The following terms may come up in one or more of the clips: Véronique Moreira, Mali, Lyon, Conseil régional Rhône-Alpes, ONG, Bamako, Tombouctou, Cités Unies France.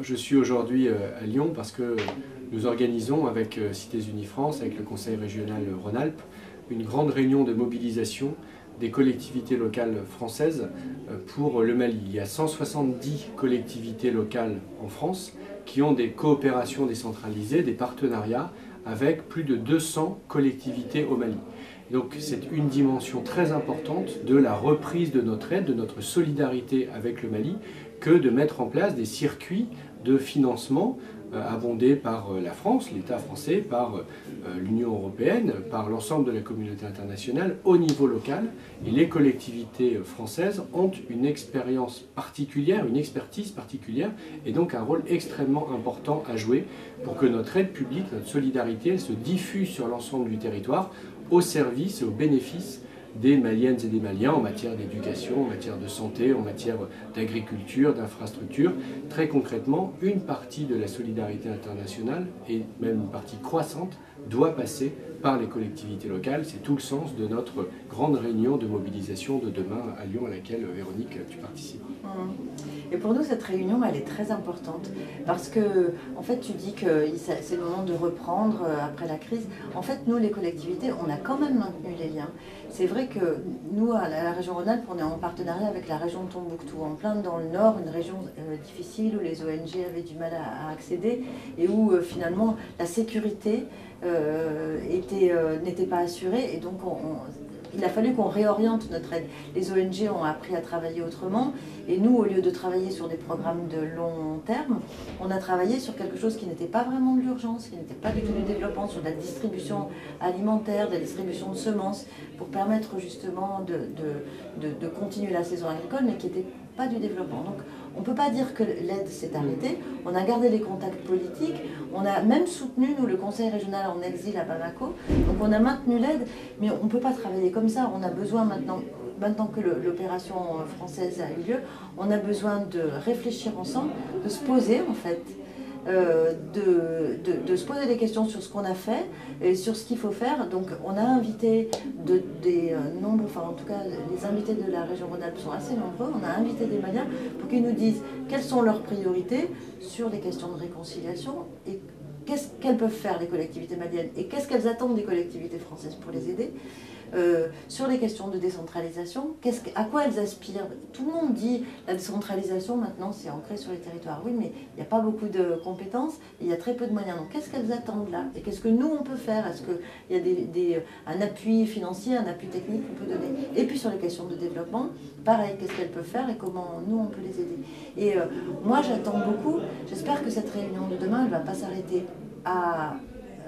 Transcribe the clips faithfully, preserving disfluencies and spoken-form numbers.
Je suis aujourd'hui à Lyon parce que nous organisons avec Cités Unies France, avec le Conseil régional Rhône-Alpes, une grande réunion de mobilisation des collectivités locales françaises pour le Mali. Il y a cent soixante-dix collectivités locales en France qui ont des coopérations décentralisées, des partenariats avec plus de deux cents collectivités au Mali. Donc c'est une dimension très importante de la reprise de notre aide, de notre solidarité avec le Mali, que de mettre en place des circuits de financement abondés par la France, l'État français, par l'Union européenne, par l'ensemble de la communauté internationale au niveau local. Et les collectivités françaises ont une expérience particulière, une expertise particulière, et donc un rôle extrêmement important à jouer pour que notre aide publique, notre solidarité, elle se diffuse sur l'ensemble du territoire, au service et au bénéfice des Maliennes et des Maliens en matière d'éducation, en matière de santé, en matière d'agriculture, d'infrastructure. Très concrètement, une partie de la solidarité internationale, et même une partie croissante, doit passer par les collectivités locales. C'est tout le sens de notre grande réunion de mobilisation de demain à Lyon, à laquelle, Véronique, tu participes. Et pour nous, cette réunion, elle est très importante, parce que, en fait, tu dis que c'est le moment de reprendre après la crise. En fait, nous, les collectivités, on a quand même maintenu les liens. C'est vrai que nous, à la région Rhône-Alpes, on est en partenariat avec la région de Tombouctou, en plein dans le nord, une région euh, difficile où les O N G avaient du mal à, à accéder et où, euh, finalement, la sécurité euh, était, euh, n'était pas assurée. Et donc, on, on, il a fallu qu'on réoriente notre aide. Les O N G ont appris à travailler autrement et nous, au lieu de travailler sur des programmes de long terme, on a travaillé sur quelque chose qui n'était pas vraiment de l'urgence, qui n'était pas du tout du développement, sur de la distribution alimentaire, de la distribution de semences, pour permettre justement de, de, de, de continuer la saison agricole, mais qui n'était pas du développement. Donc, on ne peut pas dire que l'aide s'est arrêtée, on a gardé les contacts politiques, on a même soutenu, nous, le Conseil régional en exil à Bamako, donc on a maintenu l'aide, mais on ne peut pas travailler comme ça, on a besoin maintenant, maintenant que l'opération française a eu lieu, on a besoin de réfléchir ensemble, de se poser en fait, euh, de, de, de se poser des questions sur ce qu'on a fait, et sur ce qu'il faut faire. Donc on a invité de, des euh, nombreux, enfin en tout cas les invités de la région Rhône-Alpes sont assez nombreux, on a invité des Maliens pour qu'ils nous disent quelles sont leurs priorités sur les questions de réconciliation et qu'est-ce qu'elles peuvent faire les collectivités maliennes et qu'est-ce qu'elles attendent des collectivités françaises pour les aider. Euh, sur les questions de décentralisation, qu'est-ce que, à quoi elles aspirent? Tout le monde dit la décentralisation maintenant c'est ancré sur les territoires. Oui, mais il n'y a pas beaucoup de compétences, il y a très peu de moyens. Donc qu'est-ce qu'elles attendent là? Et qu'est-ce que nous on peut faire? Est-ce qu'il y a des, des, un appui financier, un appui technique qu'on peut donner? Et puis sur les questions de développement, pareil, qu'est-ce qu'elles peuvent faire et comment nous on peut les aider? Et euh, moi j'attends beaucoup, j'espère que cette réunion de demain elle ne va pas s'arrêter à...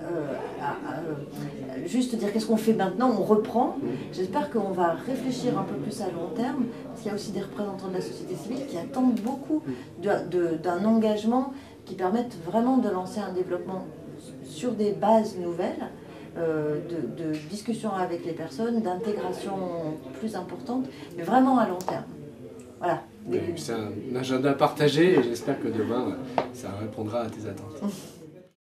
Euh, à, à, juste dire qu'est-ce qu'on fait maintenant, on reprend. J'espère qu'on va réfléchir un peu plus à long terme, parce qu'il y a aussi des représentants de la société civile qui attendent beaucoup d'un engagement qui permette vraiment de lancer un développement sur des bases nouvelles, euh, de, de discussion avec les personnes, d'intégration plus importante, mais vraiment à long terme. Voilà. C'est un agenda partagé et j'espère que demain ça répondra à tes attentes.